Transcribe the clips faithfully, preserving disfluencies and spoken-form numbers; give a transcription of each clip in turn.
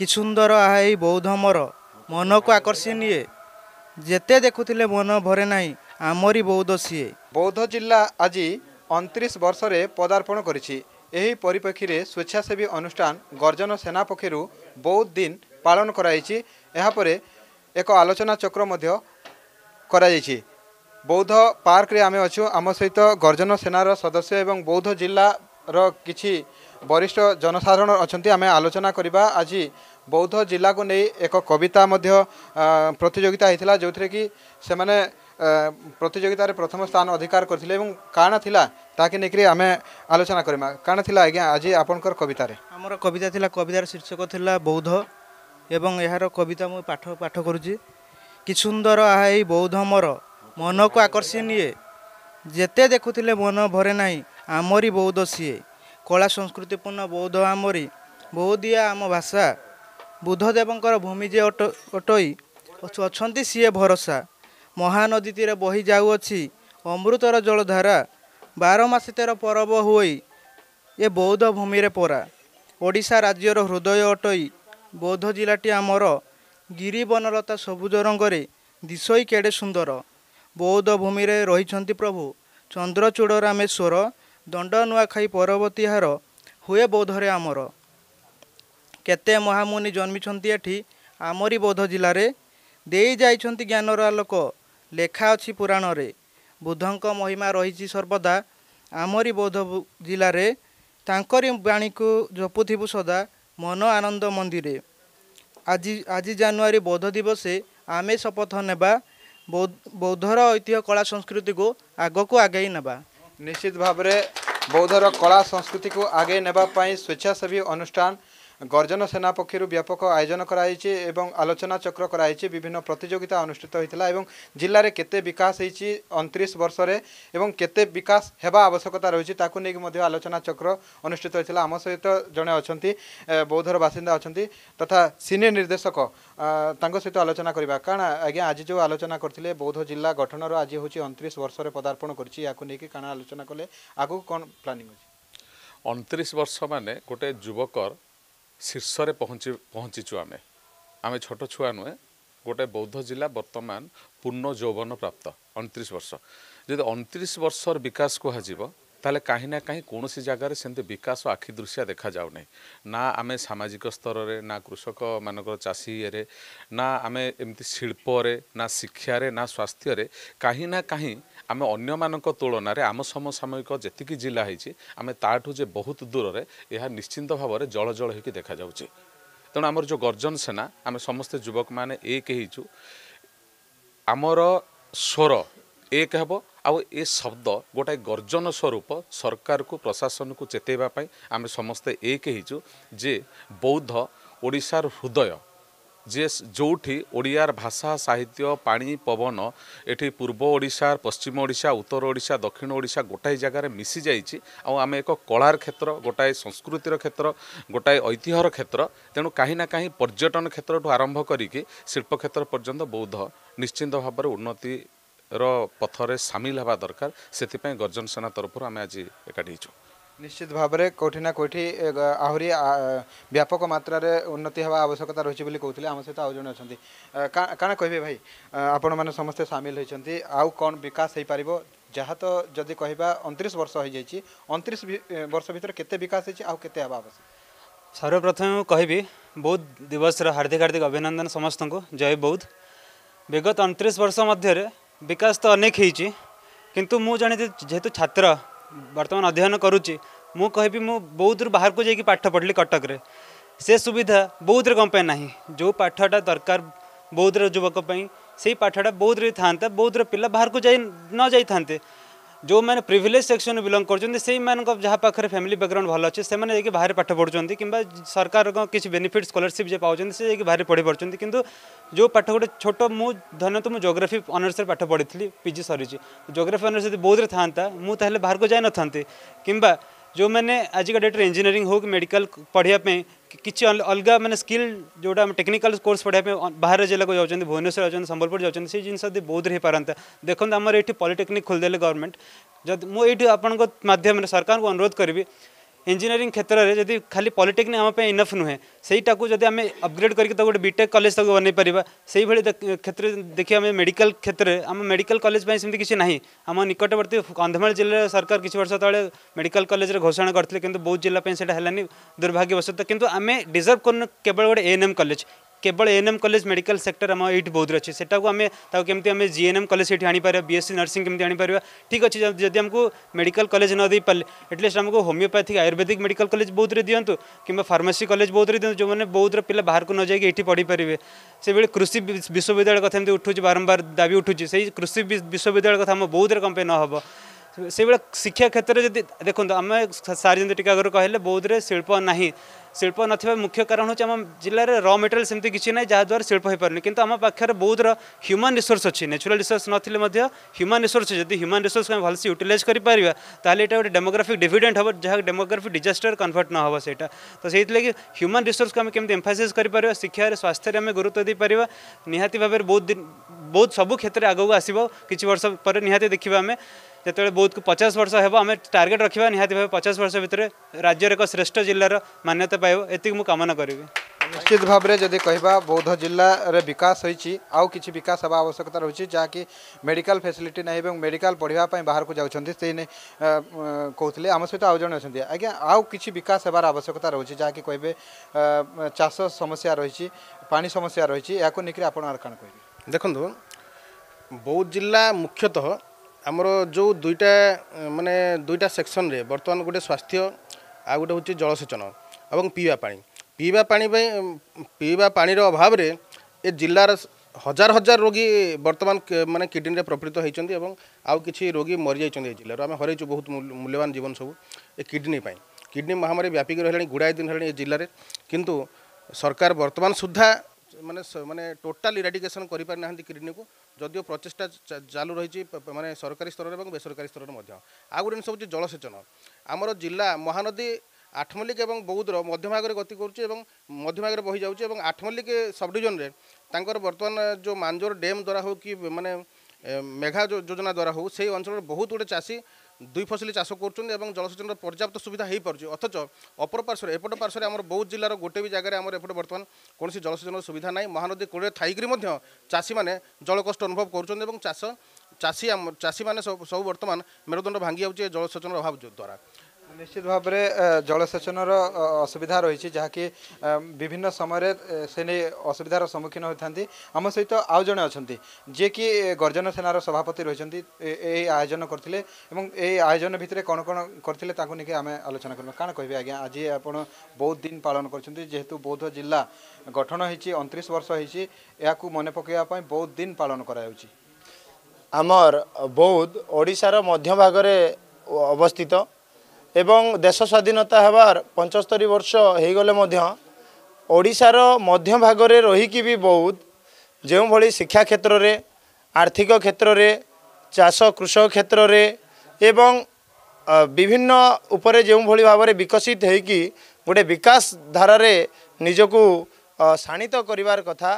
कि सुंदर आई बौद्ध मोर मन को आकर्षणीय जेते देखुले मन भरे ना आमरी बौद्ध सीए बौद्ध जिला आज अड़तीस वर्ष रे पदार्पण करिछि। एही परिप्रेक्षी रे स्वेच्छासेवी अनुष्ठान गर्जन सेना पक्षरु बौद्ध दिन पालन कराइछि। एहा परे एक आलोचना चक्र मध्य कराइछि। बौद्ध पार्क रे आमे अछु। आम सहित गर्जन सेनार सदस्य एवं बौद्ध जिला रो किछि वरिष्ठ जनसाधारण अच्छा आम आलोचना करवा। आज बौद्ध जिला को नहीं एक कविता मध्य प्रतियोगिता होता जो थे कि से मैंने प्रतियोगिता प्रथम स्थान अधिकार करते काण थिला ताके नेकरे आम आलोचना करमा। काण थिला आज्ञा आज आपणकर कविता रे हमर कविता थिला कवितार शीर्षक थिला बौद्ध एवं यार कविता मु पाठ पाठ करूची कि सुंदर आई बौद्ध मोर मन को आकर्षणीय जेते देखुले मन भरे ना आमरी बौद्ध सीए कला संस्कृतिपूर्ण बौद्ध आमरी बौद्धिया आम भाषा बुद्धदेवंकर भूमि जे अटोई अच्छी सीए भरोसा महानदी तीर बही जाऊँगी अमृतर जलधारा बारमासी तेर परब हुई ये बौद्ध भूमि परा ओडिशा राज्यर हृदय अटोई बौद्ध जिलाटी आमर गिरीवनलता सबुज रंगरे दिशोई केड़े सुंदर बौद्ध भूमि रही प्रभु चंद्रचूड़ रामेश्वर दंड नुआखाई पर्वती हार हुए बौद्धरे आमर केते महामुनि जन्मिछंती एठी आमरी बौद्ध जिले रे देई जाइछंती ज्ञानर आलोक लेखा अछि पुराण रे बुद्धंक महिमा रहिछि सर्वदा आमरी बौद्ध जिले रे तांकरी वाणी को जपुथिबु सदा मन आनंद मंदिरे। आज आज जनवरी बौद्ध दिवस आमे शपथ नेबा बौद्धर ऐतिह्य कला संस्कृति को आगको आगे नेबा। निश्चित भाव में बौद्धर कला संस्कृति को आगे नेबापाई स्वेच्छासेवी अनुष्ठान गर्जन सेना पक्षर व्यापक आयोजन कराई एवं आलोचना चक्र कराई विभिन्न प्रतियोगिता अनुष्ठित होता है। जिले में केते विकास होती अड़तीस वर्ष रे एवं केते विकास हेबा आवश्यकता रही ताकूक आलोचना चक्र अनुष्ठित होता। आम सहित जड़े अच्छा बौद्धर बासिंदा अच्छा तथा सिने निर्देशक सहित आलोचना करवा। कारण आज्ञा आज जो आलोचना करते बौद्ध जिला गठन आज हूँ अड़तीस वर्ष रे पदार्पण कर आलोचना कले आगू कौन प्लानिंग अच्छे अड़तीस वर्ष मान गोटे युवकर शीर्षे पहुँच पहुँचीचु आम आम छोट छुआ नुहे गोटे बौद्ध जिला बर्तमान पूर्ण यौवन प्राप्त अड़तीस वर्ष जब अड़तीस वर्ष विकास कह ताले कहीं ना कहीं कौन सी जगार सेमती विकास आखि दृश्य देखा जाऊना ना आम सामाजिक स्तर में ना कृषक मानक चाषी ये ना आम एमती शिल्परे ना शिक्षार ना स्वास्थ्य कहीं ना कहीं आम अन्य मानक तुलन आम समसामयिक जी जिला होती आम ताठू जे बहुत दूर रे यह निश्चिंत भाव में जल जल होकर देखा जाऊँच। तेणु आमर जो गर्जन सेना आम समस्ते युवक मैंने एक होचु आमर स्वर एक हे आउ ए शब्द गोटाए गर्जन स्वरूप सरकार को प्रशासन को चेतवाई आम समस्ते एक होचु जे बौद्ध ओडिशार हृदय जे जोठी ओडियार भाषा साहित्य पानी पवन एठी पूर्व ओडिशा पश्चिम ओडिशा उत्तर ओडिशा दक्षिण ओडिशा गोटाए जगार मिसी जाइछि आउ आम एक कलार क्षेत्र गोटाए संस्कृतिर क्षेत्र गोटाए ऐतिह्यर क्षेत्र। तेणु कहीं ना कहीं पर्यटन क्षेत्र आरंभ करिकि शिल्प क्षेत्र पर्यंत बौद्ध निश्चिंत भाव उन्नति रो पथरे सामिल हवा दरकार। से गर्जन सेना तरफ आम आज एकाठी होचु। निश्चित भाव में कौटी ना कौटी आहरी व्यापक मात्रा रे उन्नति हवा आवश्यकता रही कहते आम सहित आज जन अच्छा क्या कहे भाई आपण मैंने समस्ते सामिल होती आउ कौन विकास हो पार जहाँ तो जदि कह अड़तीस वर्ष हो जाए अड़तीस वर्ष भर के विकास होते हवा आवश्यक। सर्वप्रथम कहबी बौद्ध दिवस हार्दिक हार्दिक अभिनंदन समस्त को जय बौद्ध। विगत अड़तीस वर्ष मध्य विकास तो अनेक होती किंतु मु जाने जेहेतु छात्र बर्तमान अध्ययन करुच्ची मु कहबी मु बौद्ध बाहर को जाकि पाठ पढ़ली कटक रे से सुविधा बौद्ध कौन पे ना जो पाठटा दरकार बौद्ध युवक से पाठटा बौद्ध था बौद्ध पिला बाहर को जा न जाते जो मैंने प्रिविलेज सेक्शन बिलंग कर फैमिली बैकग्राउंड भल अच्छे से जाकि बाहर पाठ पढ़ुंट कि सरकार किसी बेनिफिट स्कॉलरशिप जे पाँच से जाकि बाहर पढ़ी पार्टी किंतु जो पाठ गोटे छोट मु धन तो मुझे ज्योग्राफी ऑनर्स पाठ पढ़ी थी पीजी सरी ज्योग्राफी ऑनर्स यदि बौद्ध था मुझे बाहर को जाए न था किंबा जो मैंने आज का डेट में इंजीनियरिंग हो कि मेडिकल पढ़ापी किसी अलग मैंने स्किल जोटा टेक्निकल कोर्स पढ़ाई बाहर जिला को जाऊँच भुवनेश्वर जाऊँच संबलपुर जाऊँच से जिन बौद्ध हो पारता। देखते आमर ये पॉलिटेक्निक खोलदे गवर्नमेंट जब मुझे आपंक मध्यम सरकार को अनुरोध करी इंजीनियरिंग क्षेत्र में जब खाली पॉलिटेक्निक आम इनफ नुहे से आम अपग्रेड करके बीटेक कॉलेज बनई पार से क्षेत्र देखिए मेडिकल क्षेत्र में आम मेडिकल कॉलेज सेमती किसी ना आम निकटवर्ती कंधमाल जिले सरकार किसी वर्ष ते मेडिकल कॉलेज घोषणा करते कि बौद्ध जिला से है दुर्भाग्यवशत किंतु आम डिजर्व कर केवल गोटे एएनएम कॉलेज केवल एएनएम कॉलेज मेडिकल सेक्टर आम ये बौद्ध अच्छे से केमती आम जीएनएम कॉलेज ये आनीपर बीएससी नर्सिंग केमती आनीपर ठीक अच्छे जब आमको मेडिकल कॉलेज न दे पारे एटलिस्ट आमको होमियोपैथिक आयुर्वेदिक मेडिकल कॉलेज बौद्ध में दिंतु कि फार्मेसी कॉलेज बौद्ध में दिंतु जो मैंने बौद्ध पिला बाहर को न जाकि ये पढ़ी पारे से बेले कृषि विश्वविद्यालय कथ उठू बारंबार दाबी उठू से कृषि विश्वविद्यालय कथ बौद्ध में कंपे न हो से बेले शिक्षा क्षेत्र में देखो आम सारे टी आगे कहले बौद्ध में शिल्प ना शिल्प न मुख्य कारण हूँ आम जिले में रॉ मटेरियल सेमती किसी ना जहाँद्वारा शिल्प हो पारे कि आम पाखे बौद्ध ह्यूमन रिसोर्स अच्छी नेचुरल रिसोर्स ना ह्यूमन रिसोर्स जब ह्यूमन रिसोर्स भल से यूटिलाइज करें ताल ये डेमोग्राफिक डिविडेंट हम जहाँ डेमोग्राफिक डिजास्टर कन्वर्ट न हो सैटा तो से ह्यूमन रिसोर्स को आम केमती एम्फासाइज करें शिक्षा स्वास्थ्य में गुरुत्व दे पार निहाती भाव में बहुत बहुत सबू क्षेत्र आगू आसो किसी वर्ष पर निहाती देखा आम जिते बौद्ध को पचास वर्ष होब आम टार्गेट रखा निहाती भाव पचास वर्ष भितर राज्यर एक श्रेष्ठ जिलार मान्यता पाइब एति मु कामना करी निश्चित भाव में जब कह बौद्ध जिला रे विकास होती आउ किसी विकास हवा आवश्यकता रही जहाँकि मेडिकल फैसिलिटी नहीं मेडिकल पढ़ाई बाहर को जाऊँच से कहते आम सहित आउ जन अच्छा आज्ञा आउ किसी विकास हमार आवश्यकता रही जहाँकि कहे चाष समस्या रही पानी समस्या रही लेकिन आप कहे देखो बौद्ध जिला मुख्यतः आमर जो दुईटा माने दुईटा सेक्शन रे बर्तमान गोटे स्वास्थ्य आ गोटे हूँ जलसेचन और पीवा पानी पीवा पानी पीवा पानी अभाव रे ए जिलार हजार हजार रोगी बर्तमान माने किडनी रे प्रपीड़ित होइछन्ती एवं आउ किछि रोगी मरि जाइछन्ती जिल्ला आम हरैछु बहुत मूल्यवान जीवन सब ए किडनी पाई किडनी महामारी व्यापिक रहलानी गुड़ाए दिन रहलानी ए जिल्ला रे किंतु सरकार बर्तमान सुद्धा माने माने टोटाल इराडिकेशन कर पारि नाहंती किडनी को जदिव प्रचेषा चालू रही माने सरकारी स्तर और बेसरकारी स्तर आ गोटे जिन जलसेचन आमर जिला महानदी आठमल्लिक और बौद्धर मध्यभाग में गति कर बही जाऊँच आठमल्लिक सब डिविजन में बर्तमान जो मांजोर डैम द्वारा हो कि माने मेघा जो योजना द्वारा हो से अंचल बहुत गुटे चाषी दुई फसली चाष कर जलसेचन पर्याप्त सुविधा हो पार्च अथच अपर पार्श्व एपट पार्श्व आम बौद्ध जिलार गोटे भी जगह आम एपटे बर्तमान कौन जलसेचन सुविधा ना महानदी कूड़े थी चाषी मैंने जल कष्ट अनुभव कर चाष चाषी आम चाषी मैंने सब सब बर्तमान मेरुदंड भांगी जाऊँचे जलसेचन अभाव द्वारा निश्चित भाव में जलसेचन असुविधा रही जहाँकि विभिन्न समय से नहीं असुविधार सम्मुखीन होती आम सहित आउ जड़े अच्छा जी कि गर्जन सेनार सभापति रही आयोजन करते आयोजन भितर कौन कौन करते आम आलोचना करें क्या कह आज आज आप बहुत दिन पालन करेतु बौद्ध जिला गठन होती अड़तीस वर्ष होती मन पकड़ापी बहुत दिन पालन करमर बौद्ध ओडिशार मध्य भाग अवस्थित एवं देश स्वाधीनता हबार पचहत्तर वर्ष हो गले मध्य ओडिशार मध्य भाग रे रहीकि भी बौद्ध जो भली शिक्षा क्षेत्र रे आर्थिक क्षेत्र रे चाष कृषक क्षेत्र रे एवं विभिन्न उपरे जो भली भाव रे विकसित होईकि गोटे विकास धारा रे निजकू शाणित करिवार कथा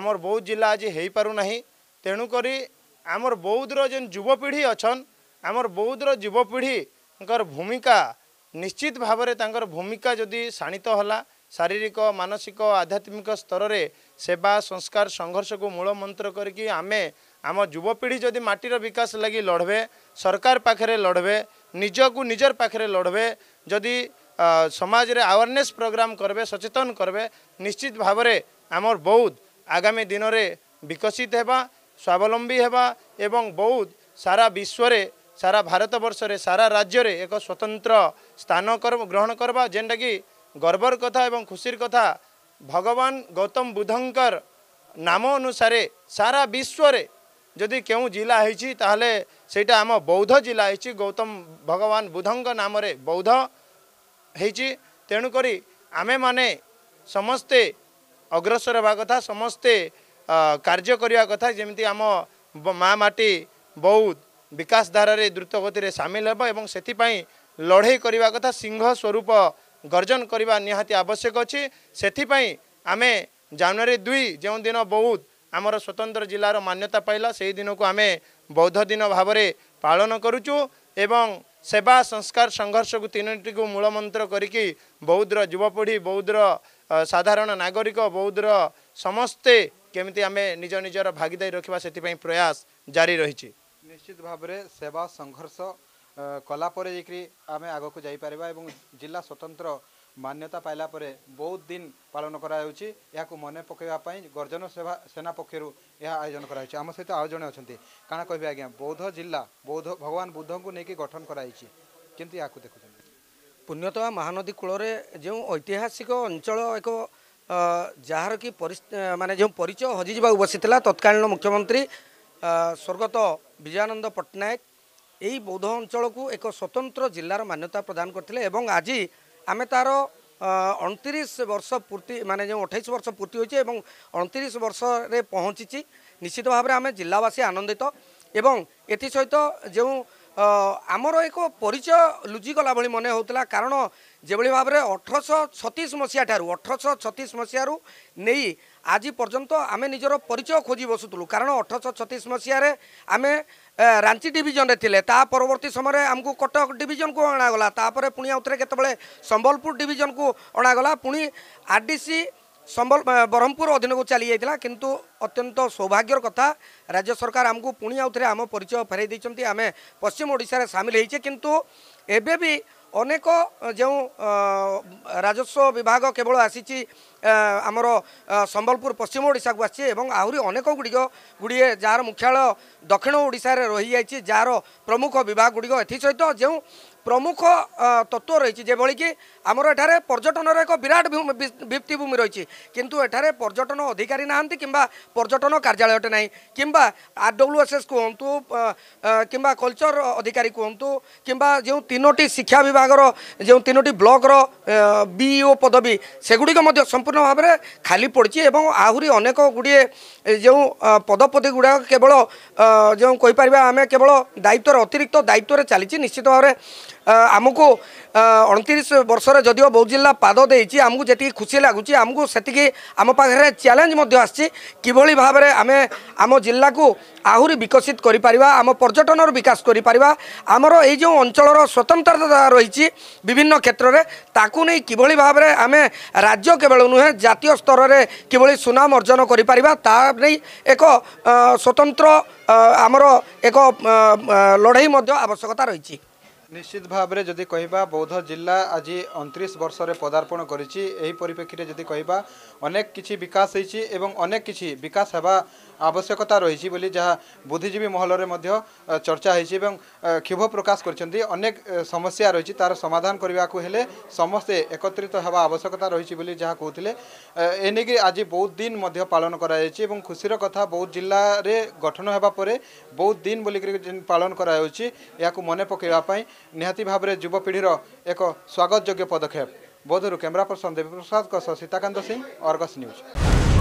आमर बौद्ध जिला आज हो पारु नाही तेणु करी आमर बौद्धर जेन युवपीढ़ी अछन आमर बौद्धर युवपीढ़ी भूमिका निश्चित भाव में भूमिका जदि शाणित होला शारीरिक मानसिक आध्यात्मिक स्तर रे सेवा संस्कार संघर्ष को मूल मंत्र करके आमे आम युवपीढ़ी जदि माटीर विकास लगी लड़बे सरकार पाखे लड़बे निज को निजर पाखे लड़बे जदि समाज रे अवेयरनेस प्रोग्राम करबे सचेतन करबे निश्चित भाव में आमर बौद्ध आगामी दिन रे विकसित हेबा स्वावलंबी हेबा एवं बौद्ध सारा विश्व रे सारा भारत वर्ष रे सारा राज्य रे एक स्वतंत्र स्थान कर ग्रहण करवा जेनटा कि गर्वर कथा एवं खुशीर कथा भगवान गौतम बुद्धंकर नाम अनुसार सारा विश्व रे जदि क्यों जिला होइछि ताहले सेटा आम बौद्ध जिला होइछि गौतम भगवान बुद्धंकर नाम रे बौद्ध होइछि तेणु करी आमे माने समस्ते अग्रसर होबा कथा समस्ते कार्य करिया कथा जेमति आम माँ माटी बौद्ध विकास धारा रे द्रुत गति रे शामिल होबा एवं सेथिपाई लड़े करिवा कथा सिंह स्वरूप गर्जन करिवा निहाती आवश्यक अछि सेथिपाई आमे जनवरी दुई जो दिन बौद्ध आमर स्वतंत्र जिलार मान्यता पाइला से दिन को आमे बौद्ध दिन भाव रे पालन करूचु एवं सेवा संस्कार संघर्ष को तीनोटी को मूलमंत्र करी बौद्धर युवपीढ़ी बौद्धर साधारण नागरिक बौद्धर समस्ते केमती आम निज निजर भागीदारी रखा से प्रयास जारी रही। निश्चित भाव में सेवा संघर्ष कलापर आम आग को जापर और जिला स्वतंत्र मान्यता पाइला परे बहुत दिन पालन कराया मन पकड़ापी गर्जन सेवा सेना पक्षर यह आयोजन कराम सहित आज जड़े अच्छा क्या कह आज्ञा बौद्ध जिला बौद्ध भगवान बुद्ध को लेकिन गठन कराई किमती या देखुं पुण्यतमा महानदी कूल जो ऐतिहासिक अंचल एक जार कि माने जो परिचय हजिजा बसीला तत्कालीन मुख्यमंत्री स्वर्गत विजयानंद पट्टनायक यही बौद्ध अंचल को एक स्वतंत्र जिलार मान्यता प्रदान करते आज आम तार अणतीस वर्ष पूर्ति माने जो अठाईस वर्ष पूर्ति होती अणतीस वर्ष रे पहुँची निश्चित भाव में आम जिलावासी आनंदित एवं एथि सहित जो आमर एक परिचय लुचिगला भाई मन होता कारण जो भाव में अठरश छतीस मसीहा ठार अठरश छतीस मसीह नहीं आज पर्यंत आम निजर परिचय खोजी बसुलु कारण अठरश छतीस मसीह आम रांची डिविजन रे परवर्ती समय आमको कटक डिविजन को अणागला तापर पुणी आउथरे केतबेले संबलपुर डिविजन को अणागला पुणी आरडीसी संबल ब्रह्मपुर अधीन को चली जाता किंतु अत्यंत सौभाग्यर कथा राज्य सरकार आमको पुणी आउथरे आम परिचय फेरई दैछंती आम पश्चिम ओडिशा रे सामिल होइछे किंतु एबे भी अनेक जो राजस्व विभाग केवल आसी आमर संबलपुर पश्चिम ओडिशा को आसी आहरी अनेक गुड़िक गुड़िए जार मुख्यालय दक्षिण ओडिशा रे रही जाइए जार प्रमुख विभाग गुड़िक एथि सहित जो प्रमुख तत्व रही जेभली कि आमर एठार पर्यटन एक विराट भित्तिभूमि रही किंतु एठार पर्यटन अधिकारी नाहंती किंबा पर्यटन कार्यालयटे ना किंबा आरडब्ल्यूएसएस कहतु किंबा कल्चर अधिकारी कहतु किंबा जो तीनोटी शिक्षा विभाग जो तीनोटी ब्लॉक बीईओ पदवी सेगुड़ी संपूर्ण भाव में खाली पड़ी एवं आहरी अनेक गुड़िए जो पदपदी गुड़ाक केवल जो कहीपर आम केवल दायित्व अतिरिक्त दायित्व चली निश्चित भाव में आमको अड़तीस वर्ष जदिव बौद्ध जिला पाद देती आमको जी खुशी लगुच आमको से आम पाखे चैलेंज आसभली भाव में आम आम जिला को आहरी विकसित करें आम पर्यटन विकास करें आमर ये जो अंचल स्वतंत्रता रही विभिन्न क्षेत्र में ताकू नहीं किभली भाव में आम राज्य केवल नुहे जातीय स्तर में किभली सुनाम अर्जन करें ताकि एक स्वतंत्र आमर एक लड़ाई आवश्यकता रही। निश्चित भाव में जदि कह बौद्ध जिला आज अड़तीस वर्ष रे पदार्पण करिछि एही परिप्रेक्षी जदि कहिबा अनेक किछि विकास होइछि एवं अनेक किछि विकास हेबा आवश्यकता रही बोली जहाँ बुद्धिजीवी महल रे मध्य चर्चा होइछि एवं क्षोभ प्रकाश करछन्ती अनेक समस्या रही तार समाधान करबाकू हेले समस्ते एकत्रित हेबा आवश्यकता रही बोली जहाँ कहूथिले एनेकि आज बहुत दिन मध्य पालन करायछि एवं खुशीर कथा बौद्ध जिला रे गठन हेबा परे बहुत दिन बोली पालन करायछि याकू मने पकेबा पई निहाती भाव में युवपीढ़ीर एक स्वागत योग्य पदक्षेप। बोधरू camera person Devi Prasad Sitakant Singh, Argus news.